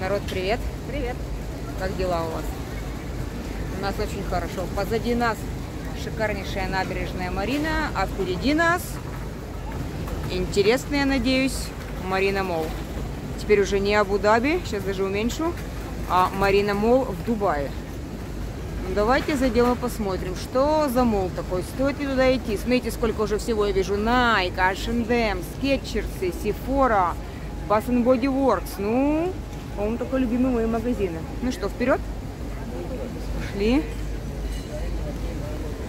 Народ, привет. Привет. Как дела у вас? У нас очень хорошо. Позади нас шикарнейшая набережная Марина, а впереди нас интересная, надеюсь, Марина Молл. Теперь уже не Абу-Даби, сейчас даже уменьшу, а Марина Молл в Дубае. Ну, давайте зайдем и посмотрим, что за молл такой, стоит ли туда идти. Смотрите, сколько уже всего я вижу. Nike, H&M, Скетчерсы, Сефора, Bath and Body Works. Ну, он такой любимый мои магазины. Ну что, вперед? Пошли.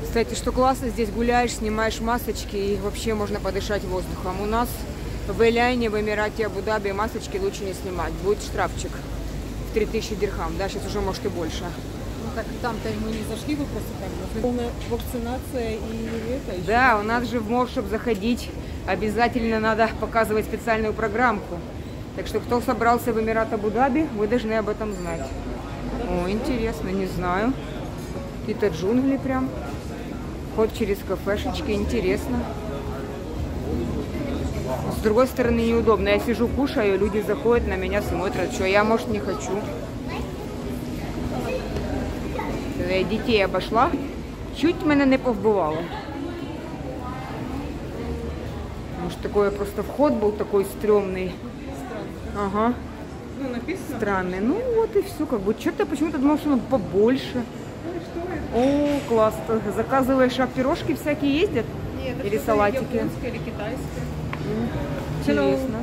Кстати, что классно, здесь гуляешь, снимаешь масочки и вообще можно подышать воздухом. У нас в Эль Айне, в Эмирате, Абу-Даби масочки лучше не снимать. Будет штрафчик в 3000 дирхам. Да, сейчас уже может и больше. Ну так там-то мы не зашли, вы просто так. Полная вакцинация и это. Да, у нас же в молл, чтобы заходить, обязательно надо показывать специальную программку. Так что, кто собрался в Эмират Абу-Даби, вы должны об этом знать. О, интересно, не знаю. Какие-то джунгли прям. Ход через кафешечки, интересно. С другой стороны, неудобно. Я сижу, кушаю, люди заходят на меня, смотрят, что я, может, не хочу. Я детей обошла, чуть меня не повбивало. Может, такой просто вход был такой стрёмный. Ага. Ну, написано. Странный. Ну, вот и все. Как бы что-то почему-то думал, что он побольше. О, класс. Заказываешь, а пирожки всякие ездят? Нет, или салатики? Японская или китайская. Интересно.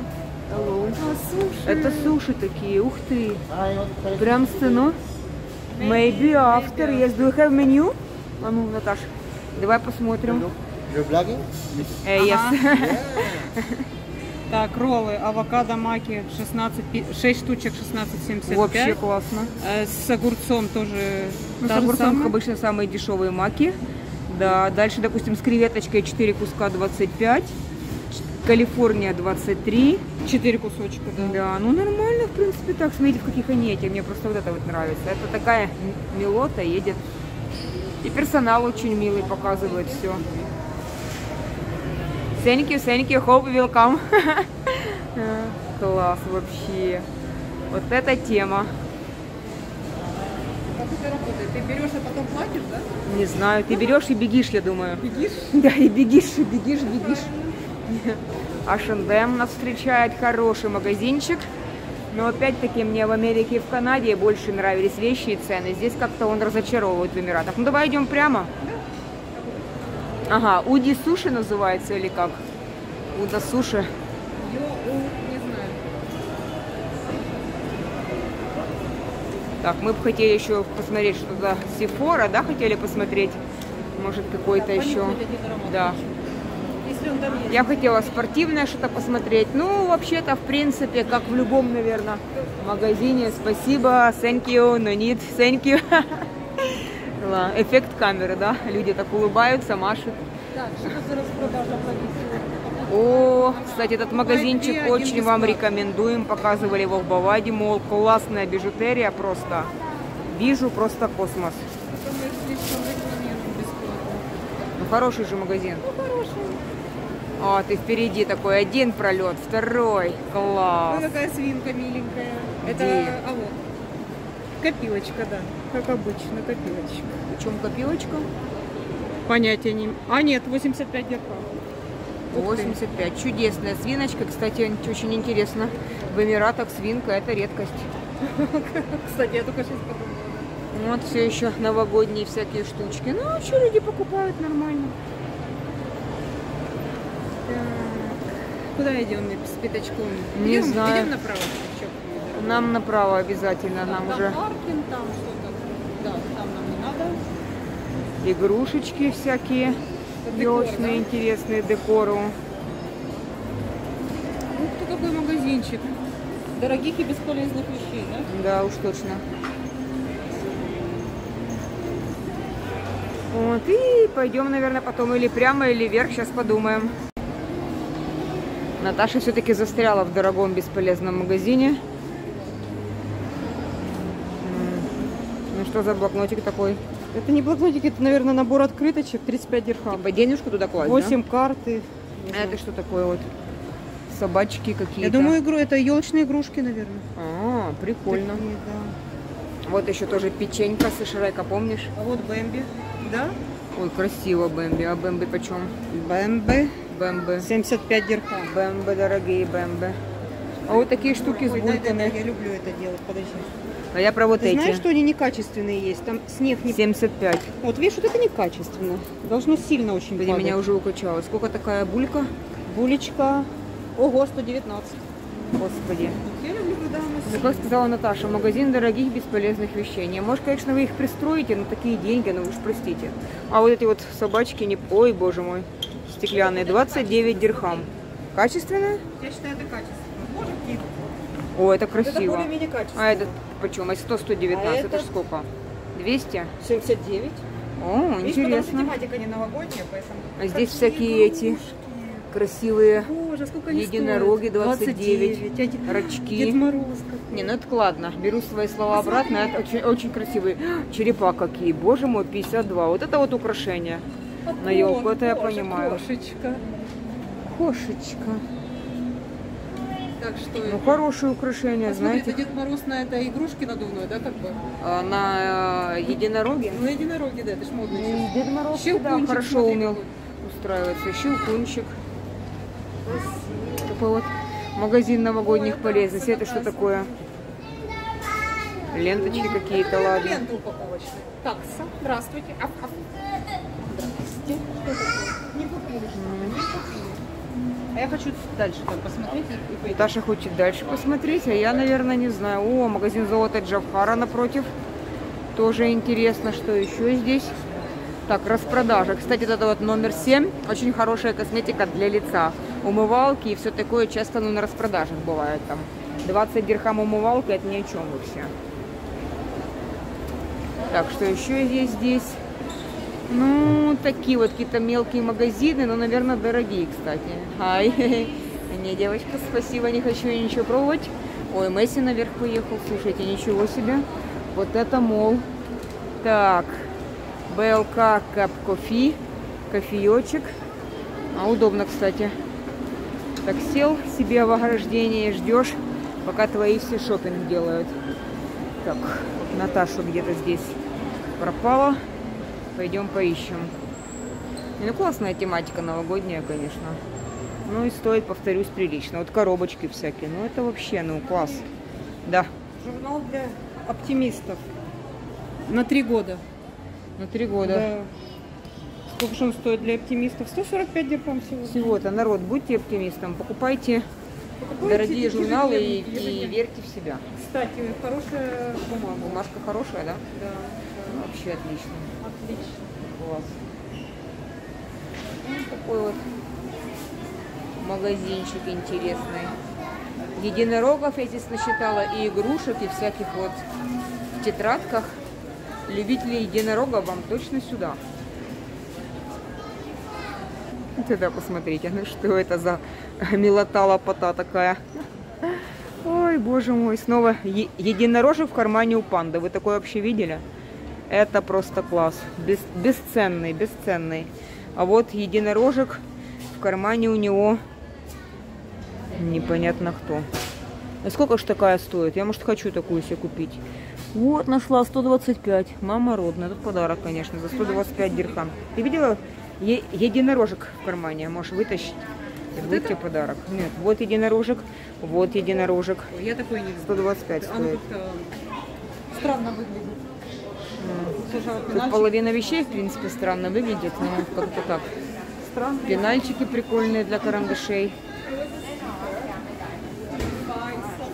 Hello. А, суши. Это суши такие, ух ты. Прям сцену. Maybe after. Yes, do you have menu? А ну, Наташа, давай посмотрим. You're blogging? Yes. Так, роллы, авокадо, маки, 6 штучек, 16,75. Вообще классно. С огурцом тоже. Ну, с огурцом, как обычно, самые дешевые маки. Да, дальше, допустим, с креветочкой 4 куска 25. Калифорния 23. 4 кусочка, да. Да, ну нормально, в принципе, так. Смотрите, в каких они эти. Мне просто вот это вот нравится. Это такая милота едет. И персонал очень милый, показывает все. Thank you, hope you will come. Класс вообще. Вот эта тема. Как это работает? Ты берешь, а потом платишь, да? Не знаю, ты берешь и бегишь, я думаю. Бегишь? Да, и бегишь, и бегишь, бегишь. H&M нас встречает, хороший магазинчик. Но опять-таки мне в Америке и в Канаде больше нравились вещи и цены. Здесь как-то он разочаровывает в Эмиратах. Ну давай идем прямо. Ага, Уди Суши называется или как? Уда Суши. Йо, не знаю. Так, мы бы хотели еще посмотреть, что за Сефора, да, хотели посмотреть? Может, какой-то еще... Да. Если он там есть. Я хотела спортивное что-то посмотреть. Ну, вообще-то, в принципе, как в любом, наверное, магазине. Спасибо, thank you, no need, thank you. Эффект камеры, да? Люди так улыбаются, машут. Так, что за распродажа? О, кстати, этот магазинчик очень вам рекомендуем. Показывали его в Баваде, мол, классная бижутерия просто. Вижу просто космос. Ну, хороший же магазин. Ну, хороший. А, ты впереди такой один пролет, второй. Класс. Ну, какая свинка миленькая. Это, а вот. Копилочка, да. Как обычно, копилочка. Причем копилочка? Понятия не... А нет, 85 дирхам. 85. Чудесная свиночка. Кстати, очень интересно. В Эмиратах свинка – это редкость. Кстати, я только сейчас подумала. Вот все еще новогодние всякие штучки. Ну, а что люди покупают нормально? Так. Куда идем с пятачком? Не знаю. Идем направо. Нам направо обязательно, там, нам там уже. Паркинг, там что-то, да, там нам не надо. Игрушечки всякие, елочные, да? Интересные, декору. Ух ты, какой магазинчик. Дорогих и бесполезных вещей, да? Да, уж точно. Вот, и пойдем, наверное, потом или прямо, или вверх, сейчас подумаем. Наташа все-таки застряла в дорогом бесполезном магазине. Что за блокнотик такой? Это не блокнотик, это, наверное, набор открыточек, 35 дирхам. Типа денежку туда класть, 8 да? карты. А это что такое вот? Собачки какие-то. Я думаю, это елочные игрушки, наверное. А, А, прикольно. Такие, да. Вот еще тоже печенька с Шрека, помнишь? А вот Бэмби, да? Ой, красиво Бэмби. А Бэмби почем? Бэмби. Бэмби. 75 дирхам. Бэмби, дорогие Бэмби. А вот такие штуки с бульками. Да, я люблю это делать, подожди. А я про вот эти. Знаешь, что они некачественные есть? Там снег не... 75. Вот видишь, вот это некачественно. Должно сильно очень падать. Меня уже укачало. Сколько такая булька? Булечка. Ого, 119. Господи. Я люблю, да, да, как сказала Наташа, магазин дорогих бесполезных вещей. Не, может, конечно, вы их пристроите, но такие деньги, ну уж простите. А вот эти вот собачки, не... ой, боже мой, стеклянные. 29 дирхам. Качественные? Я считаю, это качественно. О, это красиво. Это а этот почем? А 100-119, а это сколько? 200? 79. О, видишь, интересно. Тематика не новогодняя, поэтому... А здесь всякие эти красивые. Боже, сколько единороги, 29. Рачки. Дед Мороз какой. Не, ну это ладно, беру свои слова обратно. Это очень, очень красивые. Черепа какие, боже мой, 52. Вот это вот украшение на елку, это я понимаю. Кошечка. Кошечка. Так, что ну, это? Хорошие украшения, посмотри, знаете. Дед Мороз на этой игрушке надувной, да, как бы? А, на единороге? Ну, единороги, да, это ж модно. Дед Мороз всегда хорошо умел устраиваться. Щелкунчик. Такой вот магазин новогодних полезностей. Это что такое? Ленточки какие-то, ладно. Ленты упаковочные. Такса, здравствуйте. Здравствуйте. Не купили. А я хочу дальше посмотреть. Таша хочет дальше посмотреть, а я, наверное, не знаю. О, магазин золота Джавхара напротив. Тоже интересно, что еще здесь. Так, распродажа. Кстати, это вот номер 7. Очень хорошая косметика для лица. Умывалки и все такое часто, ну, на распродажах бывает там. 20 дирхам умывалки, это ни о чем вообще. Так, что еще есть здесь? Ну, такие вот какие-то мелкие магазины, но, наверное, дорогие, кстати. Ай, не, девочка, спасибо, не хочу я ничего пробовать. Ой, Месси наверх поехал, слушайте, ничего себе. Вот это Молл. Так, БЛК Кап Кофе, кофеечек. А, удобно, кстати. Так, сел себе в ограждение, ждешь, пока твои все шопинг делают. Так, Наташа где-то здесь пропала. Пойдем поищем. Ну, классная тематика новогодняя, конечно. Ну и стоит, повторюсь, прилично. Вот коробочки всякие. Ну это вообще, ну класс. Да. Журнал для оптимистов. На 3 года. На 3 года. Да. Сколько же он стоит для оптимистов? 145 дирхам всего. Всего-то, народ, будьте оптимистом. Покупайте дорогие журналы и верьте в себя. Кстати, хорошая бумага. Бумажка хорошая, да? Да. Вообще отлично. Отлично. Класс. Такой вот магазинчик интересный. Единорогов я здесь насчитала, и игрушек, и всяких вот в тетрадках. Любители единорогов вам точно сюда. Тогда посмотрите, ну что это за милота-лопота такая. Ой, боже мой, снова единорожек в кармане у панды. Вы такое вообще видели? Это просто класс. Бесценный, бесценный. А вот единорожек в кармане у него непонятно кто. А сколько ж такая стоит? Я, может, хочу такую себе купить. Вот, нашла 125. Мама родная. Тут подарок, конечно, за 125 дирхам. Ты видела единорожек в кармане? Можешь вытащить. Вот это... тебе подарок. Нет, вот единорожек, вот единорожек. Я такой не... 125 стоит. Странно выглядит. Тут половина вещей, в принципе, странно выглядит, но как-то так. Пенальчики прикольные для карандашей.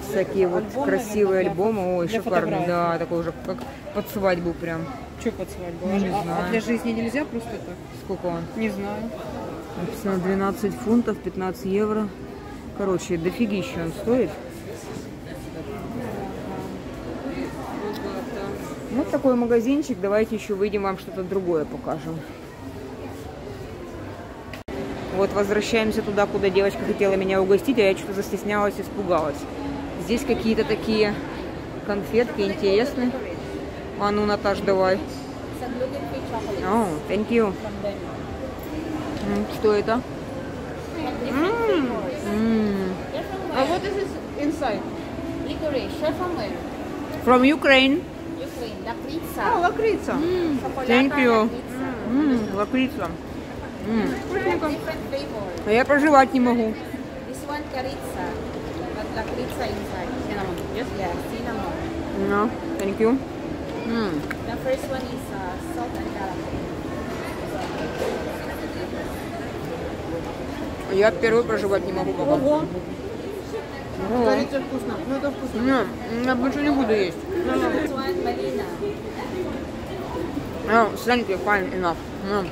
Всякие вот красивые альбомы. Ой, шикарный, да, такой уже как под свадьбу прям. Что под свадьбу? Не знаю. А для жизни нельзя просто так? Сколько он? Не знаю. Написано 12 фунтов, 15 евро. Короче, дофигища он стоит. Вот такой магазинчик. Давайте еще выйдем, вам что-то другое покажем. Вот возвращаемся туда, куда девочка хотела меня угостить, а я что-то застеснялась, испугалась. Здесь какие-то такие конфетки интересные. А ну, Наташ, давай. О, thank you. Что это? А вот это inside. category? Chef from where? From Ukraine. Ukraine. Lakritsa. Oh, lakritsa. Thank you. Лакрица. А я проживать не могу. This one caritsa. Lakritsa inside. Cinnamon. Yes. Yeah, cinnamon. No, thank you. The first one is salt and caramel. Я первую проживать не могу пока. Ого. Говорите, вкусно. Ну это вкусно. Нет, я больше не буду есть. No, thank you, fine enough. No.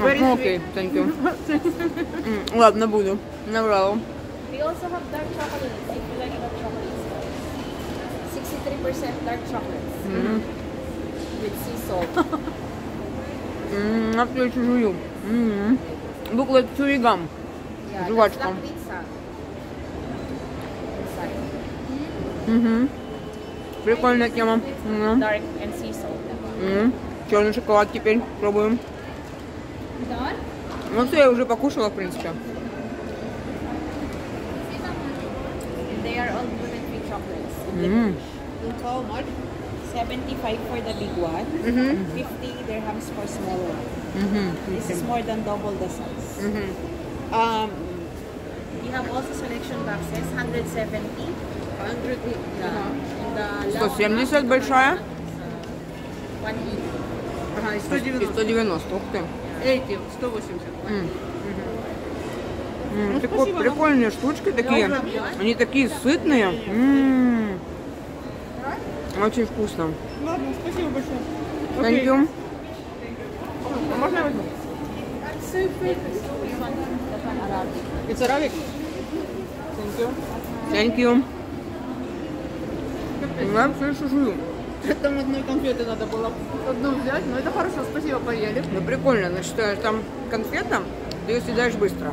No, okay, thank you. Ладно, буду. Наврал. We also have dark chocolate, if you like dark chocolate. 63% dark chocolates. With sea salt. Отлично жую. Буква чуригам. Жвачка. Прикольная тема. Dark and sea salt. Черный шоколад теперь пробуем. Да? Ну все, я уже покушала, в принципе. $170 большая. 190. Ух ты. Эти 180. Ну, прикольные штучки такие. Они такие сытные. Очень вкусно. Ладно, спасибо большое. Пойдем. Можно возьму? Это Arabic? Thank you. Я все еще жую. Там одной конфеты надо было одну взять, но это хорошо, спасибо, поели. Ну прикольно, значит, там конфета, ты ее съедаешь быстро.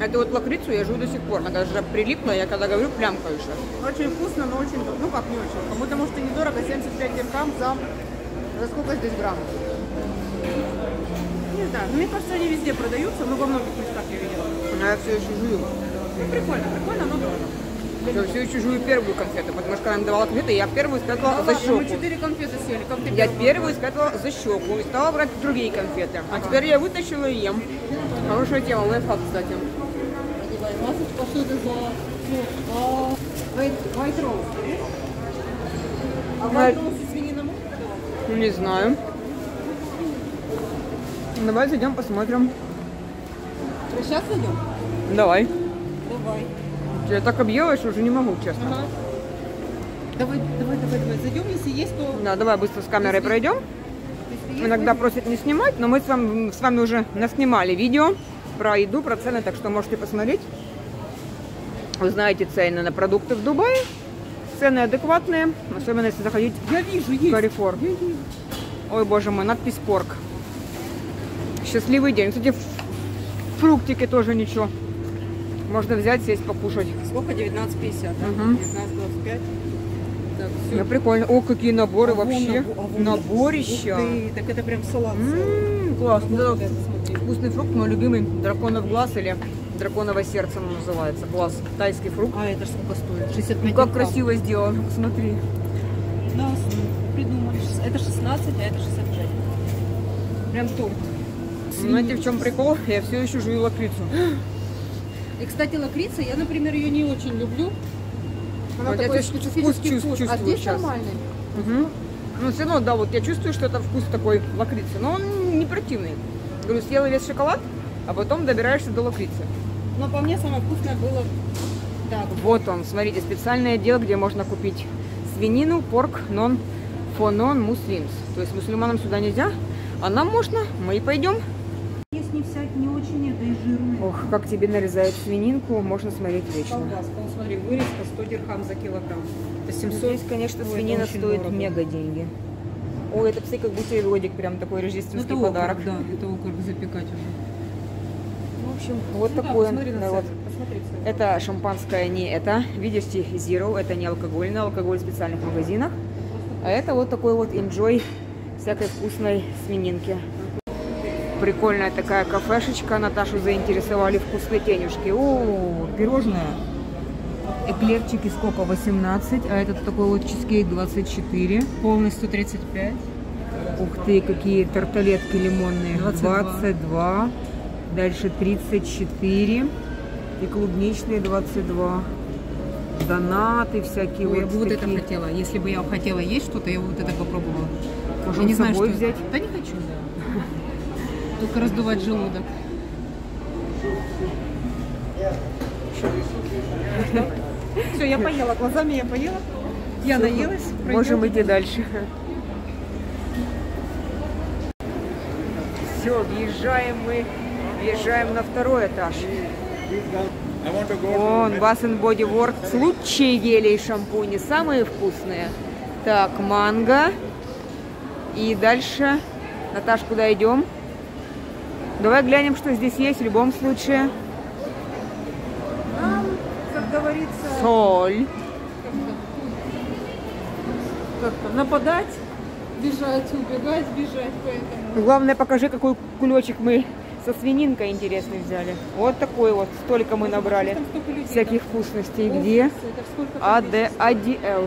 Это вот лакрицу я жую до сих пор, она даже прилипла, я когда говорю, плямка еще. Очень вкусно, но очень, ну как не очень, кому-то может и недорого, 75 дирхам за сколько здесь грамм? Не знаю, но мне кажется, они везде продаются, но во многих местах я видела. Я все еще жую. Ну прикольно, прикольно, но дорого. Я все еще жую первую конфету, потому что когда я давала конфеты, я первую спрятала за щеку. Мы 4 конфеты съели, как ты я первую спрятала за щеку и стала брать другие конфеты. А теперь я вытащила и ем. Хорошая тема, лайфхак, кстати. А white rose свинина можно давать? Не знаю. Давай зайдем, посмотрим. Сейчас зайдем? Давай. Давай. Я так объелась, что уже не могу, честно. Давай, давай, давай, давай. Зайдем, если есть, то... Да, давай быстро с камерой пройдем. Иногда просят не снимать, но мы с вами уже наснимали видео про еду, про цены, так что можете посмотреть. Вы знаете цены на продукты в Дубае. Цены адекватные, особенно если заходить в Карифор. Ой, боже мой, надпись порк. Счастливый день. Кстати, фруктики тоже ничего. Можно взять, сесть, покушать. Сколько? 19,50, да? 19,25. Ну, прикольно. О, какие наборы вообще. Наборища. Так это прям салат. Классно. Вкусный фрукт, мой любимый. Драконов глаз или драконово сердце называется. Класс. Тайский фрукт. А это сколько стоит? 65. Как красиво сделано. Смотри. Нас придумали. Это 16, а это 65. Прям торт. Знаете, в чем прикол? Я все еще жую лакрицу. И, кстати, лакрица, я, например, ее не очень люблю. Она вот такой специфический вкус. А здесь сейчас нормальный. Ну, все равно, да, вот я чувствую, что это вкус такой лакрицы. Но он не противный. Говорю, съела весь шоколад, а потом добираешься до лакрицы. Но по мне самое вкусное было... Да, вот он, смотрите, специальный отдел, где можно купить свинину, порк, нон, фонон, муслимс. То есть мусульманам сюда нельзя, а нам можно, мы и пойдем. Не всякие, не очень это и жирное. Ох, как тебе нарезают свининку, можно смотреть вечно. Колбаска, ну, смотри, вырезка 100 дирхам за килограмм. Это 700. Здесь, конечно, свинина стоит дорого. Мега деньги. Ой, это, псы, как бутербродик, прям такой рождественский это подарок. Окорок, да, это окорок запекать уже. В общем, вот ну, такой. Да, посмотри на вот. Это шампанское не это. Видишь, Zero, это не алкогольное, алкоголь в специальных магазинах. А это вот такой вот enjoy всякой вкусной свининки. Прикольная такая кафешечка. Наташу заинтересовали вкусные тенюшки. О, пирожное. Эклерчики сколько? 18. А этот такой вот чизкейк 24. Полностью 35. Ух ты, какие тарталетки лимонные. 22. 22. Дальше 34. И клубничные 22. Донаты всякие. Ой, вот я бы вот это хотела. Если бы я хотела есть что-то, я бы вот это попробовала. Может, я не знаю, что взять? Да не хочу. Только раздувать желудок. Все, я поела. Глазами я поела. Я наелась. Можем идти дальше. Все, въезжаем мы. Въезжаем на второй этаж. Вон, Bath and Body Works. Лучшие гели и шампуни. Самые вкусные. Так, манго. И дальше. Наташ, куда идем? Давай глянем, что здесь есть в любом случае. Нам, как говорится... Соль. Как-то нападать, бежать, убегать, бежать. Поэтому... Главное, покажи, какой кулечек мы со свининкой интересный взяли. Вот такой вот. Столько мы набрали всяких вкусностей. Где? ADL.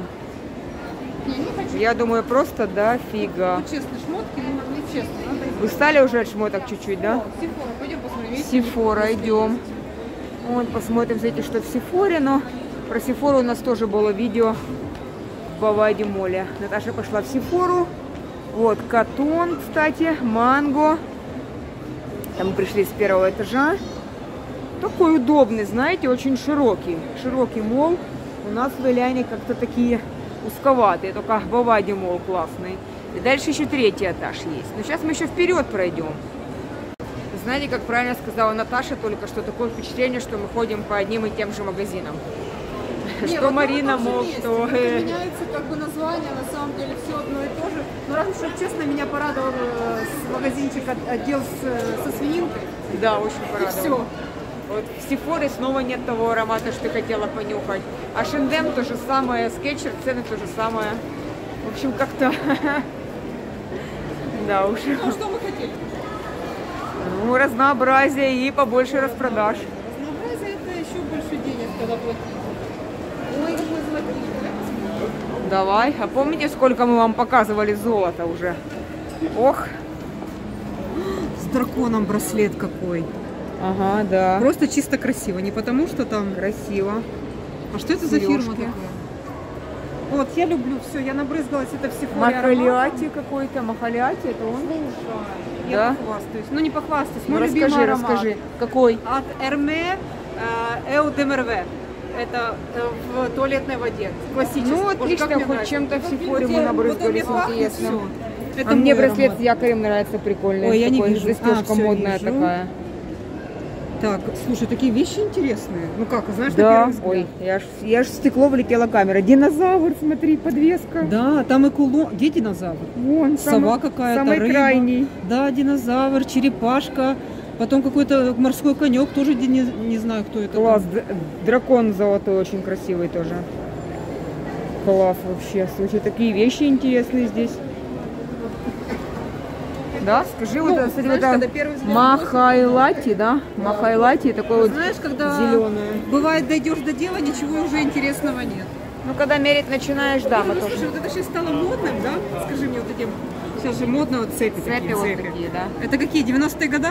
Я думаю, просто дофига. Честно, шмотки или нечестно? Устали уже от шмоток чуть-чуть, да? Сефора, пойдем посмотрим. Сефора, идем. Вот, посмотрим, знаете, что в Сефоре, но про Сефору у нас тоже было видео в Бавади Моле. Наташа пошла в Сефору. Вот, катон, кстати, манго. Там мы пришли с первого этажа. Такой удобный, знаете, очень широкий. Широкий мол. У нас в Эль Айне как-то такие узковатые, только Бавади Молл классный. И дальше еще третий этаж есть. Но сейчас мы еще вперед пройдем. Знаете, как правильно сказала Наташа, только что такое впечатление, что мы ходим по одним и тем же магазинам. Нет, что Марина Молл, что... Меняется как бы название, на самом деле все одно и то же. Но разве что, честно, меня порадовал магазинчик отдел со свининкой. Да, очень порадовал. И все. Вот в Сефоре снова нет того аромата, что ты хотела понюхать. А H&M то же самое, Скетчерс, цены то же самое. В общем, как-то... Да уж. А что мы хотели? Ну, разнообразие и побольше распродаж. Разнообразие — это еще больше денег, когда платить. Ой, как мы золотили. Давай. А помните, сколько мы вам показывали золота уже? Ох. С драконом браслет какой. Ага, да. Просто чисто красиво. Не потому, что там... Красиво. А что это Сережки. За фирма такая? Вот, я люблю все, я набрызгалась, это все Махаллати какой-то, Махаллати, это он? Слушай, я похвастаюсь, ну не похвастаюсь, мой любимый аромат. Расскажи, какой? От Эрме, Эу де Мерв, это в туалетной воде, классический. Ну отлично, хоть чем-то в Сефоре мы набрызгались, интересно. А мне браслет с якорем нравится, прикольный. Ой, я не вижу. Застежка модная такая. Так, слушай, такие вещи интересные. Ну как, знаешь, да. Ой, я ж в стекло влетела камера. Динозавр, смотри, подвеска. Да, там и кулон. Где динозавр? Вон, сова какая-то, самый рыба. Крайний. Да, динозавр, черепашка. Потом какой-то морской конек, тоже не знаю, кто это. Класс, дракон золотой, очень красивый тоже. Класс вообще, слушай, такие вещи интересные здесь. Да, скажи, ну, вот, знаешь, когда Махаллати, да? Да. Махаллати такой вот. Знаешь, когда зеленое. Бывает, дойдешь до дела, ничего уже интересного нет. Ну, когда мерить начинаешь, да. Ну, слушай, вот это сейчас стало модным, да? Скажи мне, вот этим. Сейчас же модно вот цепи. Цепи такие, вот цепи. Такие, да. Это какие, 90-е года?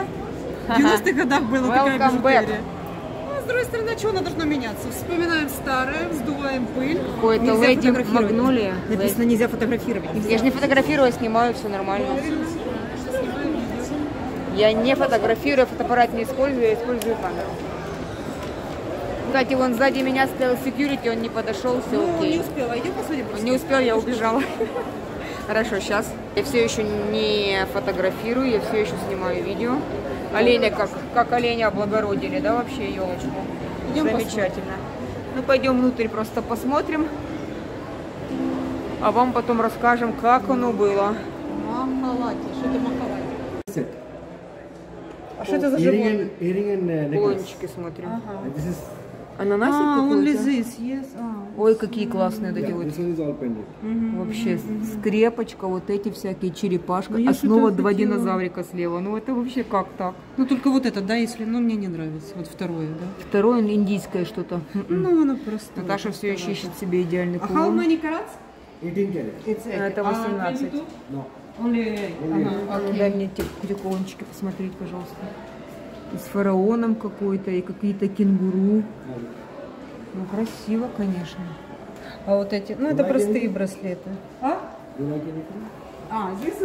В 90-х годах было такая бижутерия. Ну, с другой стороны, чего она должна меняться? Вспоминаем старое, вздуваем пыль. Какое-то леди Магнолия. Написано, нельзя фотографировать. Нельзя. Я же не фотографирую, снимаю, все нормально. Я не фотографирую, фотоаппарат не использую, я использую камеру. Кстати, вон сзади меня стоял секьюрити, он не подошел, все окей. Ну, он не успел, а идем посмотрим. Он не успел, я убежала. Хорошо, сейчас. Я все еще не фотографирую, я все еще снимаю видео. Оленя, как оленя облагородили, да, вообще, елочку. Замечательно. Ну, пойдем внутрь, просто посмотрим. А вам потом расскажем, как оно было. Махаллати, что это Махаллати? А что это за животные? Кулончики смотрим. Ага. Ананасик какой-то? Ой, какие классные вот эти вот. Вообще, скрепочка, вот эти всякие, черепашка. А снова два динозаврика слева. Ну, это вообще как так? Ну, только вот это, да, если, ну, мне не нравится. Вот второе, да? Второе индийское что-то. Ну, оно просто... Наташа все еще ищет себе идеальный кулон. А how many carats? 18 carats. Это 18. Дай мне эти крюкончики посмотреть, пожалуйста. С фараоном какой-то и какие-то кенгуру. Ну, красиво, конечно. А вот эти, ну, это простые браслеты. Здесь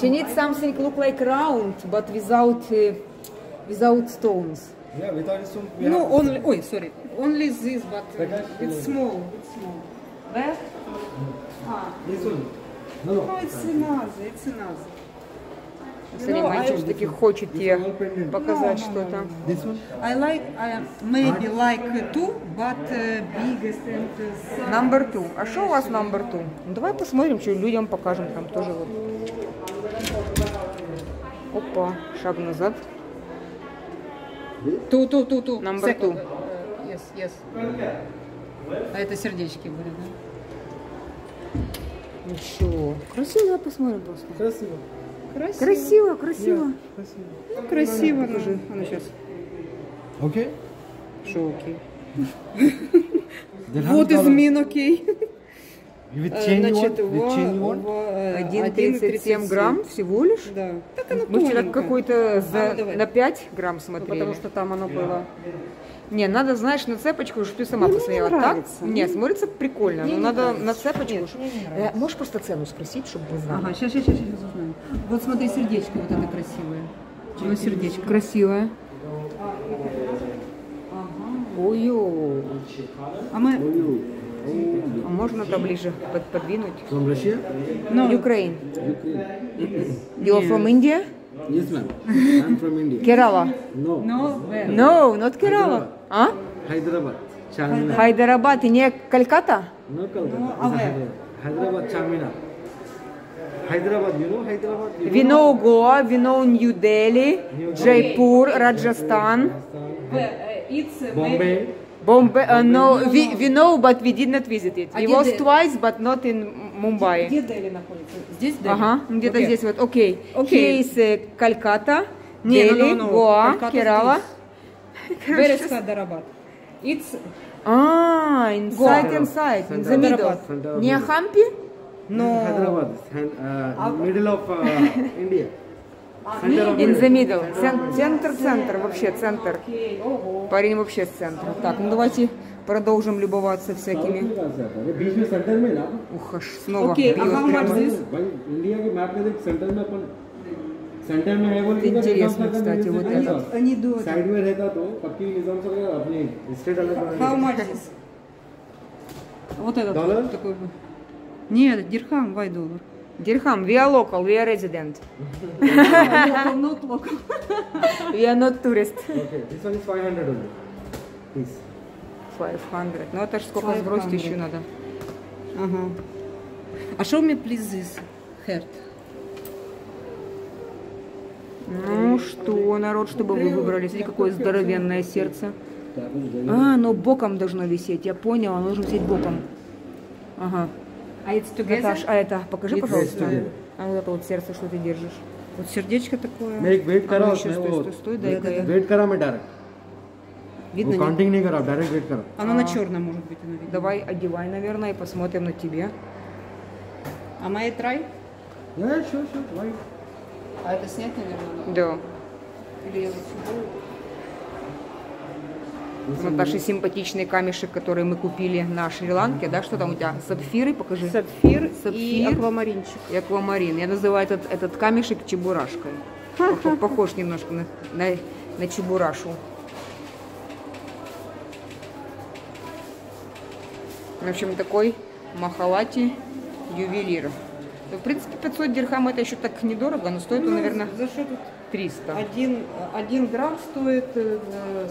She needs something look like round, but without stones. No, only, only this, but it's small. That? No, it's another, Смотри, мальчик таки хочет тебе показать что-то. I like, maybe like two, but biggest and number two. А что у вас number two? Ну, давай посмотрим, что людям покажем там тоже вот. Опа, шаг назад. Ту-ту-ту-ту. Number two. Yes, yes. А это сердечки были, да? Ничего. Красиво, посмотрим просто. Красиво. Красиво, красиво. Ну, красиво, ну же. А ну сейчас. Окей? Что окей? Вот из мин окей. 1,37 грамм всего лишь? Да. Так оно мы вчера какой-то на 5 грамм смотрели. Ну, потому что там оно было... Не, надо, знаешь, на цепочку, чтобы ты сама посмотрела. Так? Нет, смотрится прикольно, но надо на цепочку. Можешь просто цену спросить, чтобы вы знали? Ага, сейчас узнаем. Вот смотри, сердечко вот это красивое. Оно сердечко. Красивое. Ой-ой. А можно там ближе подвинуть? Украина. You are from India? Yes, ma'am. I'm from India. Kerala? No. No, not Kerala. А? Hyderabad. Hyderabad, и не Кальката? No, Calcutta. Hyderabad, Charminar. Hyderabad, you know Hyderabad? We know Goa, we know New Delhi, Jaipur, Rajasthan. It's Bombay. Bombay, no, we know, but we did not visit it. It was twice, but not in Мумбаи. Где Дели находится? Здесь Дели? Ага, где-то здесь вот, окей. Кейс Кальката, Дели, Гоа, Керала. Where is Хайдарабад? It's... А, inside, in the middle. Не Хампи? No. Хайдарабад, middle of India. In the middle. Центр, вообще центр. Парень вообще с центра. Так, ну давайте... Продолжим любоваться всякими. Ух, аж снова бьет. Вот интересно, кстати, вот это. Вот этот такой. Нет, дирхам, $5. Дирхам, we are local, we are resident. We are not local. We are not tourist. Okay, this one is 500 only. Please. 500. Ну это ж сколько сбросить еще надо. Ага. А что у меня плизис? Херт. Ну что, народ, чтобы вы выбрали. Смотрите, какое здоровенное сердце. А, оно боком должно висеть. Я поняла, оно должно висеть боком. Ага. Наташ, а это покажи, пожалуйста. А вот это вот сердце, что ты держишь. Вот сердечко такое. Стой, дай-ка. Она на черном может быть. Давай одевай, наверное, и посмотрим на тебе. А мои трай? Да, все, давай. А это снять, наверное? Да. Наташи симпатичный камешек, который мы купили на Шри-Ланке, да? Что там у тебя? Сапфиры, покажи. Сапфир и аквамаринчик. И аквамарин. Я называю этот камешек чебурашкой. Похож немножко на чебурашу. В общем, такой Махаллати ювелир. В принципе, 500 дирхам это еще так недорого, но стоит, ну, он, наверное, за счет 300. Один грамм стоит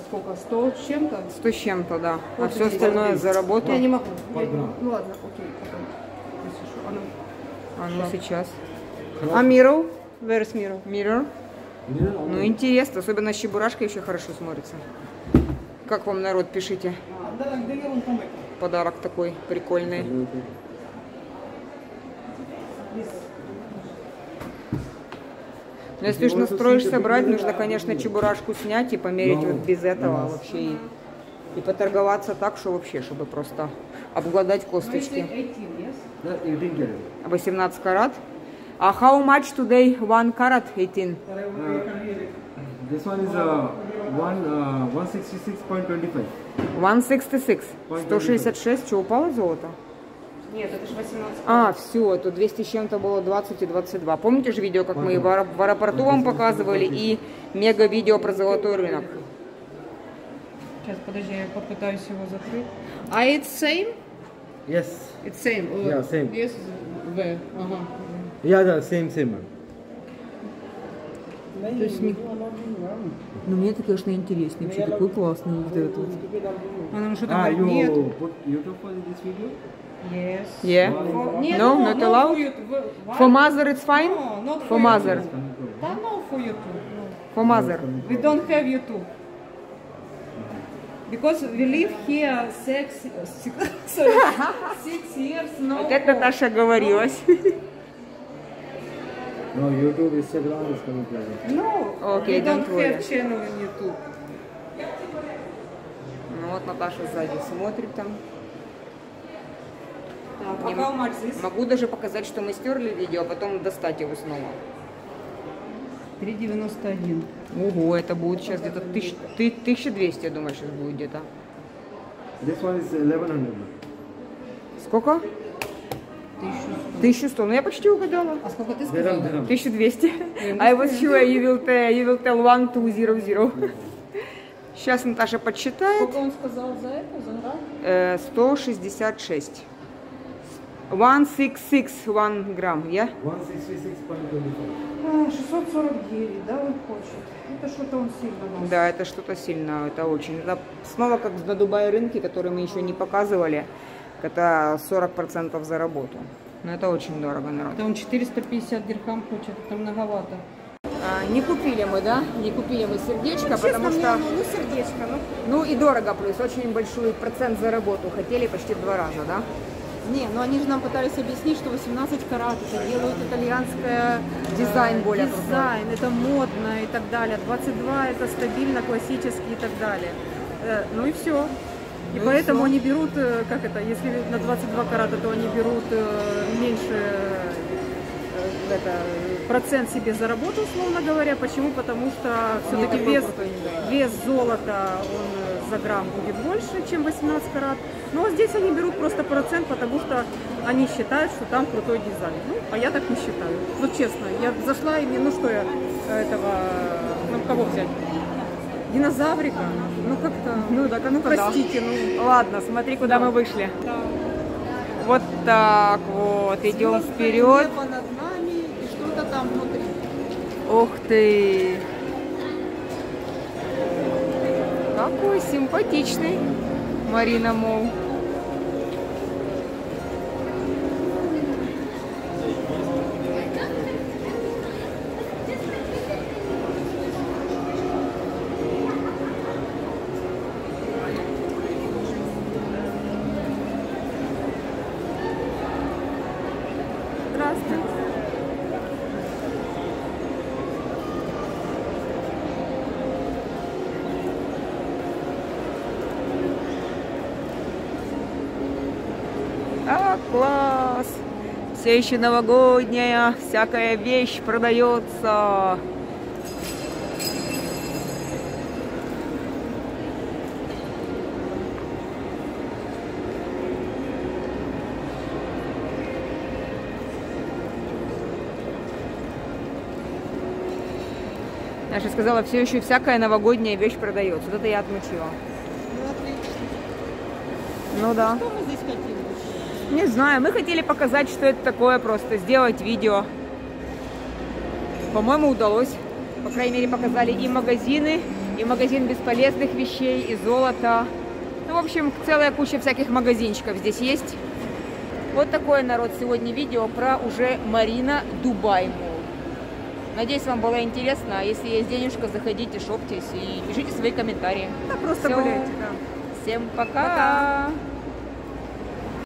сколько? 100 с чем-то? 100 с чем-то, да. Вот а все остальное за работу. Я не могу. Ну ладно, окей. А ну сейчас. А mirror? Where is mirror? Mirror. Ну интересно, особенно с чебурашкой еще хорошо смотрится. Как вам, народ, пишите? Подарок такой прикольный. Но если уж настроишься брать, нужно, конечно, чебурашку снять и померить вот без этого вообще. И поторговаться так, что вообще, чтобы просто обглодать косточки. 18 карат. А how much today? 1 карат 18. This one is 166.25. 166. 166. Что, упало золото? Нет, это же 18. А, все, тут 200 с чем-то было, 20 и 22. Помните же видео, как мы в аэропорту вам показывали, и мега-видео про золотой рынок? Сейчас, подожди, я попытаюсь его закрыть. А это same? Yes. It's same? Yeah, same. Yes, where? Ага. Yeah, да, same. То есть, ну, мне это, конечно, интересно. Вообще, такой классный вот этот вот. Она что-то говорит, нет. Yes. Yeah. No, not allowed. For mother it's fine. For mother. Да, no, for you too. For mother. We don't have you too. Because we live here 6 years. Вот это Наташа говорилась. No, YouTube is Instagram is coming private. No, okay, don't have channel on YouTube. Ну вот Наташа сзади смотрит там. Могу даже показать, что мы стерли видео, а потом достать его снова. 3,91. Ого, это будет сейчас где-то 1200, я думаю, сейчас будет где-то. Сколько? 1100. Ну я почти угадала. А сколько ты сказала? 1200. I was sure you will tell 1200. Сейчас Наташа подсчитает. Сколько он сказал за это? 166. 166 грамм, я? 166.25. 649, да, он хочет. Это что-то он сильно. Да, это что-то сильно, это очень. Это снова как на Дубае рынке, который мы еще не показывали. Это 40% за работу. Но это очень дорого, народ. Это он 450 дирхам хочет, это многовато. Не купили мы, да? Не купили мы сердечко, ну, честно, потому что... Ну, сердечко, ну и дорого плюс, очень большой процент за работу. Хотели почти в 2 раза, да? Не, но они же нам пытались объяснить, что 18 карат это делают итальянское дизайн более. Дизайн, это модно и так далее. 22 это стабильно, классический и так далее. Ну и все. И ну поэтому и они берут, как это, если на 22 карата, то они берут меньше процент себе за работу, условно говоря. Почему? Потому что все-таки вес золота он за грамм будет больше, чем 18 карат. Но здесь они берут просто процент, потому что они считают, что там крутой дизайн. Ну, а я так не считаю. Ну, честно, я зашла и мне, ну что я этого, ну кого взять? Динозаврика? Ну как-то, ну так, ну простите, ну ладно, смотри, куда мы вышли. Да. Вот так вот, идем вперед. Небо над нами и что-то там внутри. Ух ты! Какой симпатичный Марина Молл. Класс! Все еще новогодняя, всякая вещь продается. Я же сказала, все еще всякая новогодняя вещь продается. Вот это я отмучила. Ну, отлично. Ну да. Что мы здесь хотим? Не знаю, мы хотели показать, что это такое, просто сделать видео. По-моему, удалось. По крайней мере, показали и магазины, и магазин бесполезных вещей, и золото. Ну, в общем, целая куча всяких магазинчиков здесь есть. Вот такое, народ, сегодня видео про уже Марина Дубай Молл. Надеюсь, вам было интересно. Если есть денежка, заходите, шоптесь и пишите свои комментарии. Да, просто все. Гуляйте, да. Всем пока!